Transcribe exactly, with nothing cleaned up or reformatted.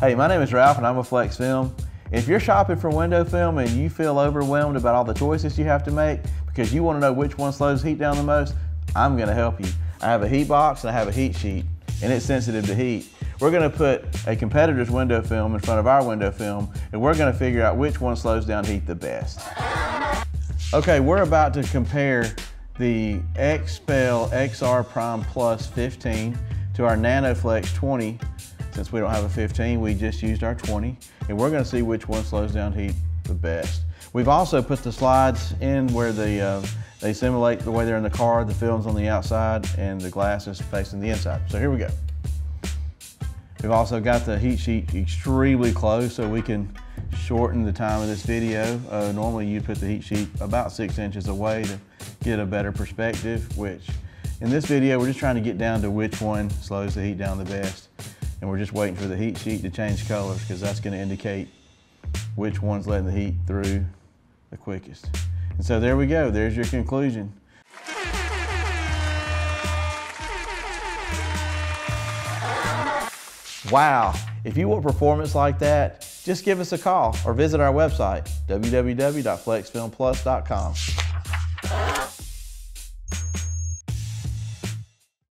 Hey, my name is Ralph and I'm with Flexfilm. If you're shopping for window film and you feel overwhelmed about all the choices you have to make because you want to know which one slows heat down the most, I'm going to help you. I have a heat box and I have a heat sheet, and it's sensitive to heat. We're going to put a competitor's window film in front of our window film, and we're going to figure out which one slows down heat the best. Okay, we're about to compare the Xpel X R Prime Plus fifteen to our NanoFlex twenty. Since we don't have a fifteen, we just used our twenty, and we're going to see which one slows down heat the best. We've also put the slides in where the, uh, they simulate the way they're in the car, the film's on the outside, and the glass is facing the inside. So here we go. We've also got the heat sheet extremely close so we can shorten the time of this video. Uh, normally you put the heat sheet about six inches away to get a better perspective, which in this video we're just trying to get down to which one slows the heat down the best. And we're just waiting for the heat sheet to change colors because that's going to indicate which one's letting the heat through the quickest. And so there we go, there's your conclusion. Wow, if you want performance like that, just give us a call or visit our website, w w w dot flexfilm plus dot com.